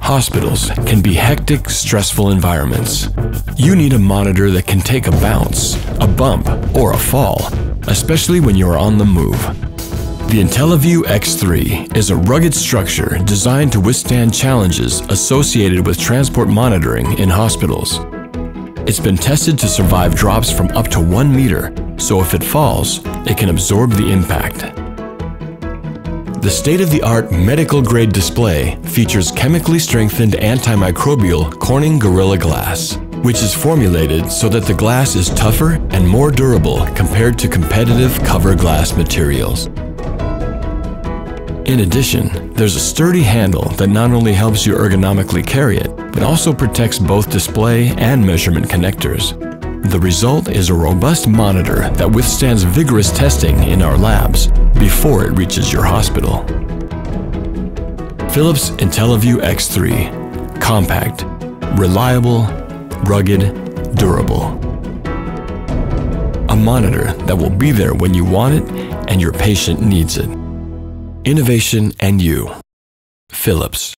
Hospitals can be hectic, stressful environments. You need a monitor that can take a bounce, a bump, or a fall, especially when you are on the move. The IntelliVue X3 is a rugged structure designed to withstand challenges associated with transport monitoring in hospitals. It's been tested to survive drops from up to 1 meter, so if it falls, it can absorb the impact. The state-of-the-art medical-grade display features chemically strengthened antimicrobial Corning Gorilla Glass, which is formulated so that the glass is tougher and more durable compared to competitive cover glass materials. In addition, there's a sturdy handle that not only helps you ergonomically carry it, but also protects both display and measurement connectors. The result is a robust monitor that withstands vigorous testing in our labs before it reaches your hospital. Philips IntelliVue X3. Compact, reliable, rugged, durable. A monitor that will be there when you want it and your patient needs it. Innovation and you. Philips.